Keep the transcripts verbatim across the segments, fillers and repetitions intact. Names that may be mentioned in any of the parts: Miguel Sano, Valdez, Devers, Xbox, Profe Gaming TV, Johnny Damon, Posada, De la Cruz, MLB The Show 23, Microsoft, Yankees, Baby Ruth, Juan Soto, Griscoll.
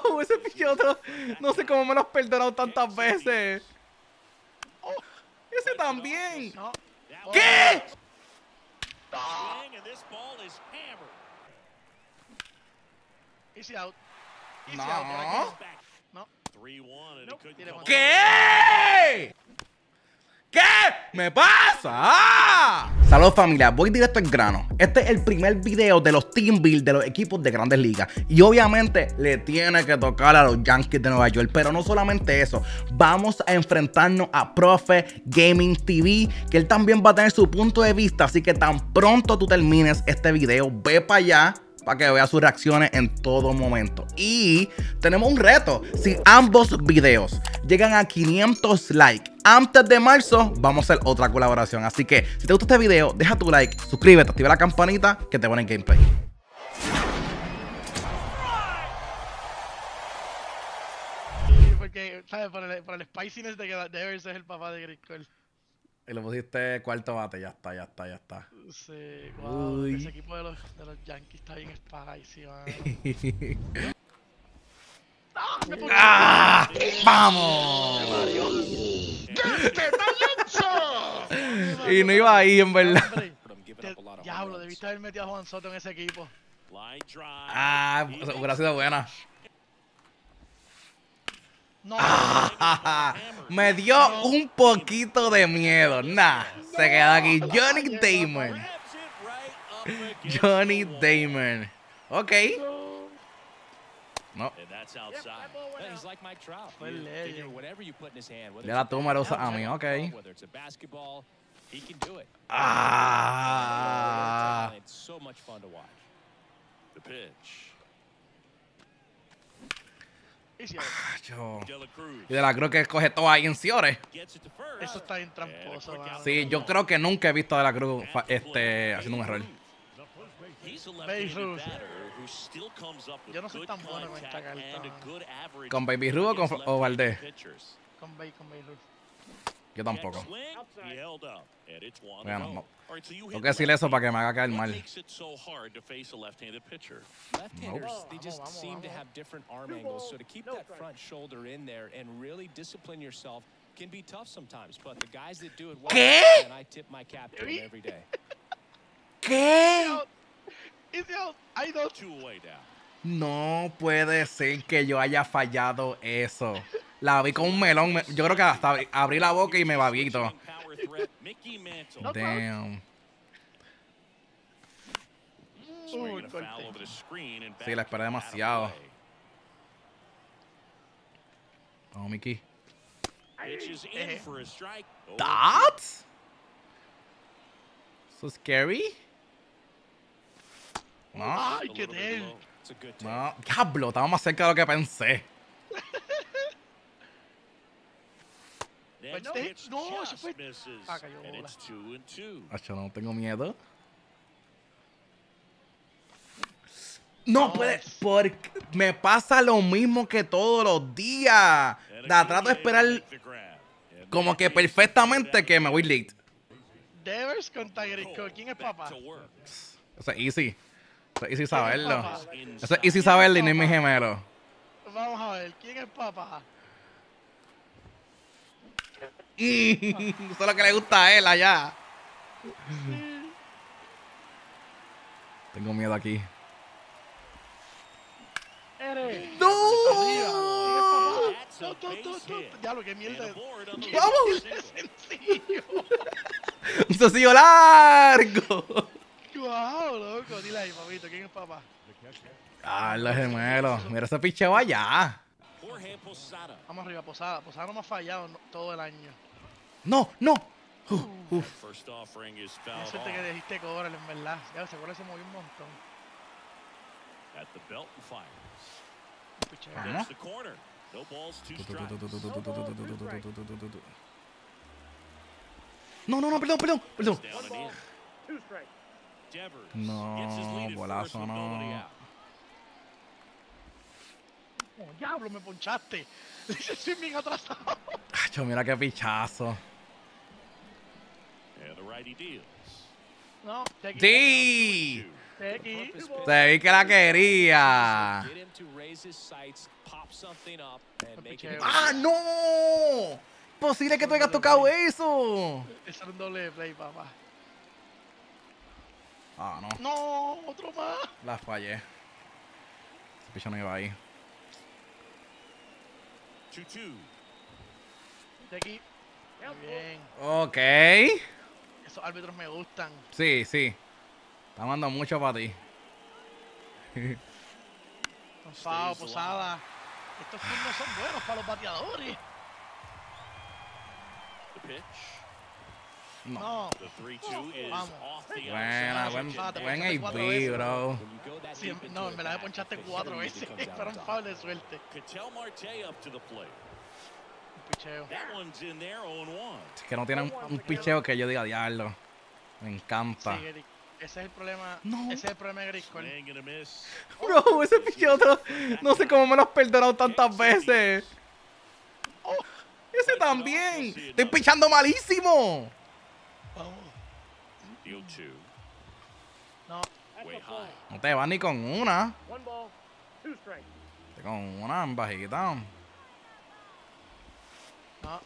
bro. Ese pichotro, no sé cómo me lo has perdonado tantas veces. Oh, ese también. ¿Qué? Ah. No. ¿Qué? ¿Qué me pasa? Saludos familia, voy directo al grano. Este es el primer video de los team build de los equipos de Grandes Ligas. Y obviamente le tiene que tocar a los Yankees de Nueva York. Pero no solamente eso, vamos a enfrentarnos a Profe Gaming T V, que él también va a tener su punto de vista. Así que tan pronto tú termines este video, ve para allá para que veas sus reacciones en todo momento. Y tenemos un reto. Si ambos videos llegan a quinientos likes antes de marzo, vamos a hacer otra colaboración. Así que si te gusta este video, deja tu like, suscríbete, activa la campanita que te pone en gameplay. Sí, porque, ¿sabes? Por el, por el spiciness de que Devers es el papá de Griscoll. Y le pusiste cuarto bate, ya está, ya está, ya está. Sí, wow, ese equipo de los, de los Yankees está bien spicy, mano. ¡Ah! Me pongo... ¡Ah! ¡Vamos! ¡Desde Talenzo! Y no iba ahí, en verdad. Diablo, debiste haber metido a Juan Soto en ese equipo. Ah, hubiera sido buena. No, ah, me dio no, un poquito de miedo. Nah, se quedó aquí. Johnny Damon. Johnny Damon. Ok. No. Ya la toma rosa a mí. Ok. Ah. Ah, yo. Y De la Cruz que coge todo ahí en Ciore. Eso está bien tramposo. Sí, yo creo que nunca he visto a De la Cruz este, haciendo un error. Baby Ruth. Yo no soy tan bueno con esta carta. ¿Con Baby Ruth o con o Valdez? Con Baby Ruth. Yo tampoco. Bueno, no. Tengo que decirle eso para que me haga caer mal. No. ¿Qué? ¿Qué? No puede ser que yo haya fallado eso. La vi con un melón. Yo creo que hasta abrí la boca y me babito. Damn. Sí, la esperé demasiado. Oh, Mickey. That? So scary? No. No. Diablo, estaba más cerca de lo que pensé. No, se fue. Ah, cayó bola. Acho, no tengo miedo. No, no puede. Porque me pasa lo mismo que todos los días. La trato de esperar como que perfectamente que me voy late. Devers contra Griscoll. ¿Quién es papá? Eso es easy. Eso es easy saberlo. Eso es easy saberlo y no es mi gemelo. Vamos a ver, ¿quién es papá? Eso es lo que le gusta a él allá. Tengo miedo aquí. ¡No! Ya lo que mierda. ¡Vamos! ¡Un sencillo largo! ¡Guau, loco! Dile ahí, papito, ¿quién es papá? ¡Ah, los gemelos! Mira ese picheo allá. Vamos arriba, Posada. Posada no me ha fallado todo el año. No, no. Uh, uh. Qué suerte que dijiste cobrar, en verdad. Ya se acuerda, se movió un montón. ¿Ah? No, no, no, perdón, perdón, perdón. No, golazo, no. Oh, diablo, me ponchaste. Le hice swing bien atrasado. Acho, mira qué pichazo. No, sí. Se vi que la quería. ¡Ah, no! Posible que tú hayas tocado eso. Es un doble play, papá. Ah, no. No, otro más. La fallé. Ese picho no iba ahí. De aquí. Bien. Ok. Esos árbitros me gustan. Sí, sí. Está mandando mucho para ti. Posada, Posada. Estos turnos son buenos para los bateadores. No. no. Vamos. Buena, buen, buen A B, bro. Sí, no, me la ponchaste cuatro veces. Para un foul de suerte. Picheo. Es que no tienen un picheo que yo diga diablo. Me encanta. Sí, Eric, ese es el problema. No. Ese es el problema de Griscoll. Bro, ese picheo otro, no sé cómo me lo has perdonado tantas veces. Oh, ese también. Estoy pichando malísimo. No. No te vas ni con una. Con una en bajita. No.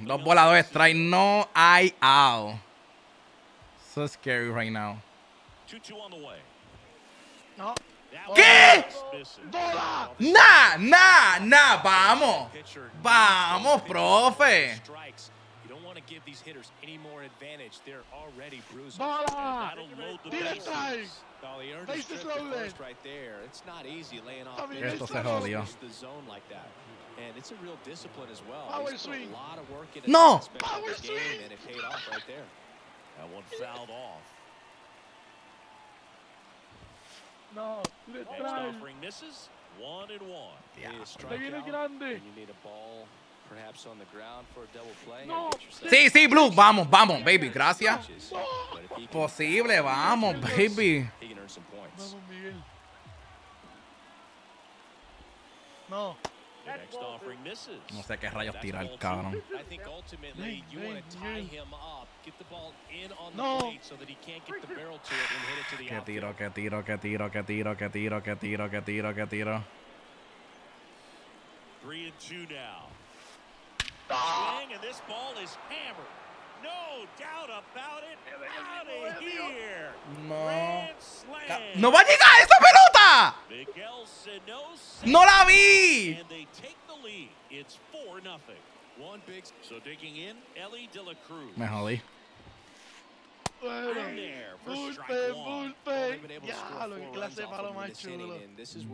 Dos voladores strike, no hay out. So scary right now. No. ¿Qué? ¡Bola! ¡Nah, nah, nah! ¡Vamos! ¡Vamos, profe! ¡Bola! ¡Tira strike! Esto se jodió. ¡No! No, le trae. Le viene grande. No. Sí, sí, Blue. Vamos, vamos, baby. Gracias. No. Posible, vamos, baby. Vamos, Miguel. No. No sé qué rayos tira el cabrón. No. Que tiro, que tiro, que tiro, que tiro, que tiro, que tiro, que tiro, que tiro. No. No va a llegar esa pelota. No la vi. Me jodí. Bullpen, bullpen. Ya, lo que clase palo más chulo.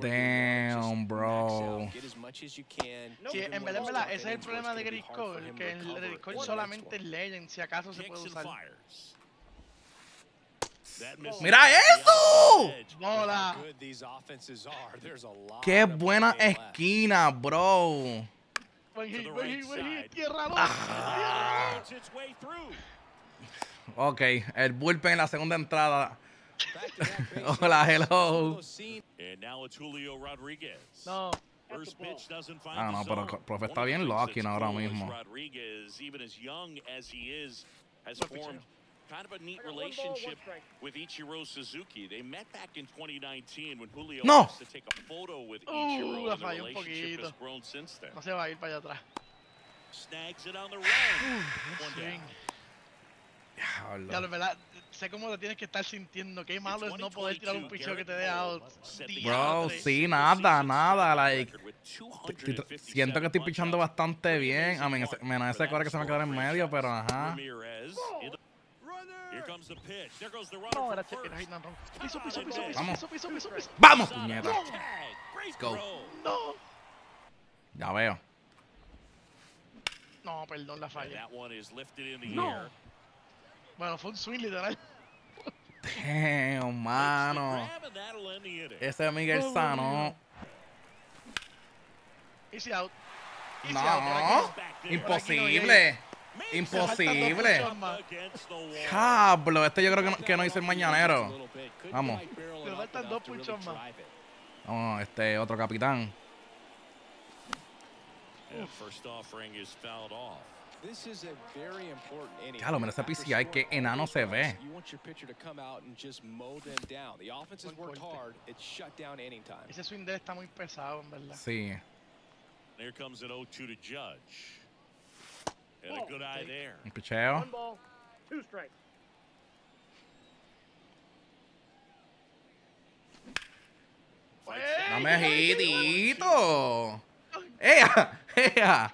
Damn, bro. Sí, en verdad, en verdad, ese es el problema de Griscoll, que el Griscoll solamente es Legend, si acaso se puede usar. ¡Mira eso! ¡Bola! ¡Qué buena esquina, bro! Ah. Ok, el bullpen en la segunda entrada. Hola, hello. No. Ah, no, pero el profe está bien lucky ahora mismo. No. Uh, la falló un poquito. No se va a ir para allá atrás. Ya lo verdad, sé cómo te tienes que estar sintiendo. Qué malo es no poder tirar un picheo que te dé out. Bro, sí, nada, nada. Like, siento que estoy pichando bastante bien. A mí, menos ese core que se me quedó en medio, pero ajá. Vamos, vamos, puñeta. Let's go. Ya veo. No, perdón, la falla. No. Bueno, fue un swing literal. Damn, mano. Ese es Miguel Sano. Easy out. Easy no, out. Imposible. Imposible. Cablo, este yo creo que no, que no hice el mañanero. Vamos. Le faltan dos puchos más. No, este otro capitán. Uf. Claro, menos ese P C I, hay que enano se ve. Ese swing de él está muy pesado, en verdad. Sí. There comes an oh two to Judge. And a good eye there. Un picheo. One ball, two strikes. No me agitito. ¡Ea! ¡Ea!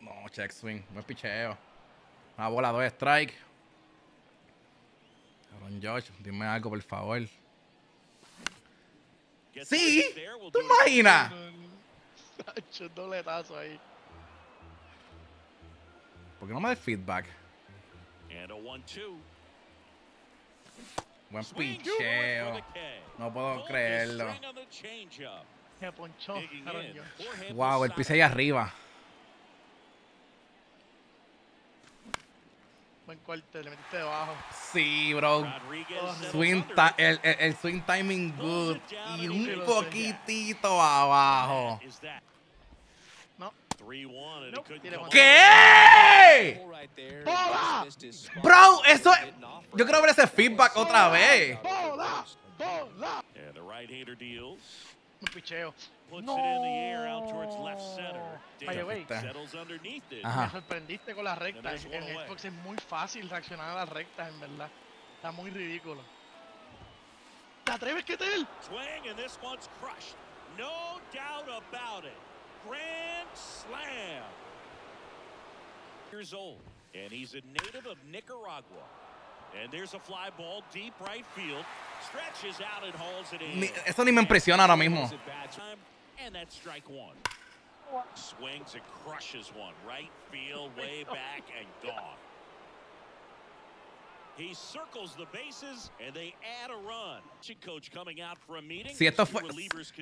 No, check swing. Buen picheo. Una bola, dos strike. Cabrón, Josh, dime algo, por favor. ¡Sí! ¿Tú imaginas? Un dobletazo ahí. ¿Por qué no me da feedback? Buen picheo. No puedo creerlo. Se ponchó. Wow, el piso ahí arriba. Buen corte, le metiste debajo. Sí, bro. Swing el, el, el swing timing good. Y un poquitito abajo. ¿Qué? ¡Bola! Bro, eso es... Yo quiero ver ese feedback otra vez. ¡Bola! ¡Bola! Un picheo. ¡No! By the way, me sorprendiste con las rectas. En Xbox es muy fácil reaccionar a las rectas, en verdad. Está muy ridículo. ¿Te atreves que te él? No doubt about it. Grand slam. Years old, and he's a native of Nicaragua. And there's a fly ball deep right field. Stretches out and hauls it in. Eso ni me impresiona ahora mismo. And that's strike one. Swings and crushes one right field, way back and gone. He circles the bases and they add a run. Coach coming out for a meeting. Si esto fue,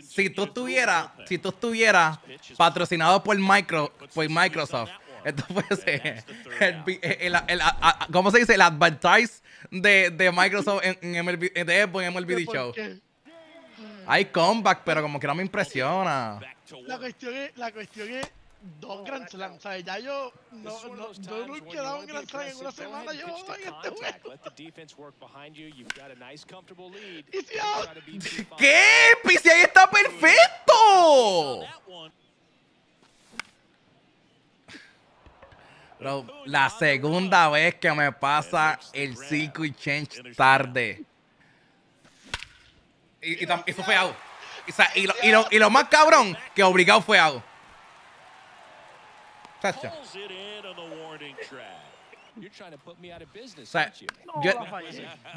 si tú estuvieras, si tú estuvieras patrocinado por micro, por Microsoft, esto fuese el, el, el, el, el, ¿cómo se dice? El advertise de, de Microsoft en, en M L B, de Apple, en M L B Show. Hay comeback, pero como que no me impresiona. La cuestión es, la cuestión es. Dos Grand Slams, o sea, ya yo no he quedado un Grand Slam en una semana, yo voy en este juego. ¿Qué? P C I ahí está perfecto. Bro, la segunda vez que me pasa el circuit change tarde. Y, y, y eso fue algo. O sea, y, lo, y, lo, y lo más cabrón que obligado fue algo. Calls it in on the warning track. You're trying to put me out of business, aren't you? Yo,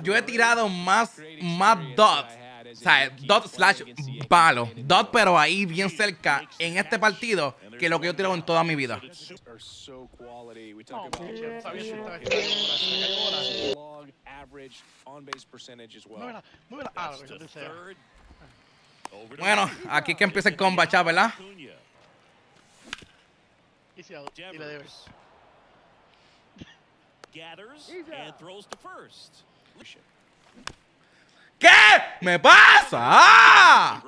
yo he tirado más, más dots, o sea, dot slash palo, dot pero ahí bien cerca en este partido que lo que yo tiro en toda mi vida. Bueno, aquí que empieza el combat, ¿verdad? Y la Devers. ¿Qué me pasa? ¡Ah!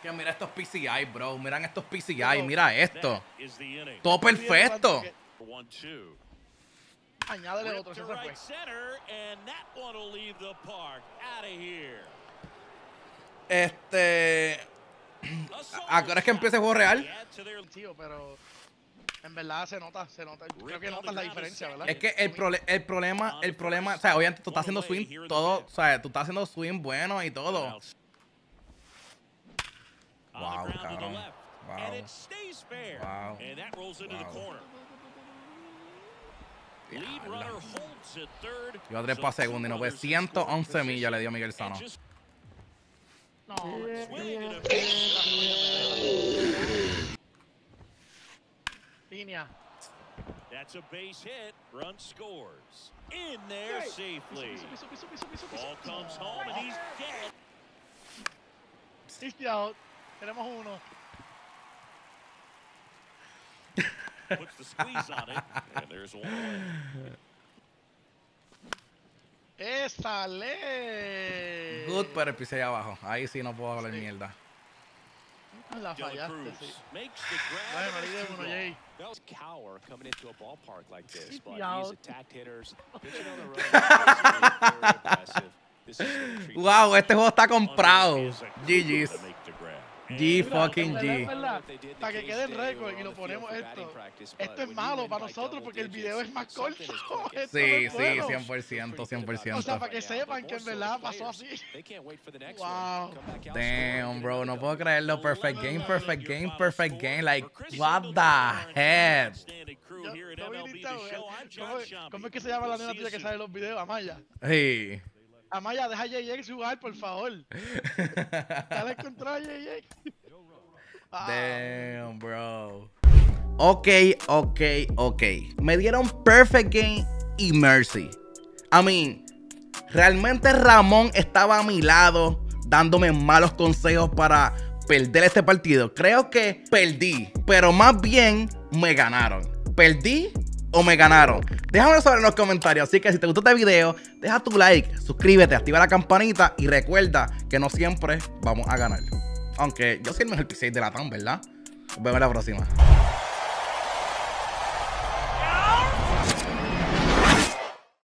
Que mira estos P C I, bro. Miran estos P C I. Mira esto. Todo perfecto. Añádele otro. Eso se fue. Este... Ahora es que empieza el juego real. Tío, pero en verdad se nota, se nota. Creo que notas la diferencia, ¿verdad? Es que el, prole el problema, el problema, o sea, obviamente tú estás haciendo swing todo, o sea, tú estás haciendo swing bueno y todo. Wow, cabrón. Wow. Wow. Wow. Yo a tres para segundo y no fue. ciento once millas le dio Miguel Sano. No, línea. That's a base hit. Run scores. In there safely. Ball comes home and he's dead. Stick out. Tenemos uno. Puts the squeeze on it. And there's one. Esa ley. Good, pero el pisé abajo. Ahí sí no puedo hablar sí. mierda. La fallaste, sí. Bueno, Cower coming into a ballpark like this, but he's attacked hitters. Pitching on the road. This is very impressive. Wow, este juego está comprado. G G's. G fucking G. Para que quede el récord y lo ponemos esto. Esto es malo para nosotros porque el video es más corto. Sí, sí, cien por ciento, cien por ciento. O sea, para que sepan que en verdad pasó así. Wow. Damn, bro, no puedo creerlo. Perfect game, perfect game, perfect game. Like, what the heck? ¿Cómo es que se llama la nena tía que sale los videos? Amaya. Sí. Amaya, deja a J J jugar, por favor. Dale a encontrar a J J. Damn, bro. Ok, ok, ok. Me dieron Perfect Game y Mercy. I mean, realmente Ramón estaba a mi lado dándome malos consejos para perder este partido. Creo que perdí, pero más bien me ganaron. Perdí o me ganaron. Déjame saber en los comentarios. Así que si te gustó este video, deja tu like, suscríbete, activa la campanita y recuerda que no siempre vamos a ganar. Aunque yo soy el mejor P seis de la T A M, ¿verdad? Nos vemos la próxima.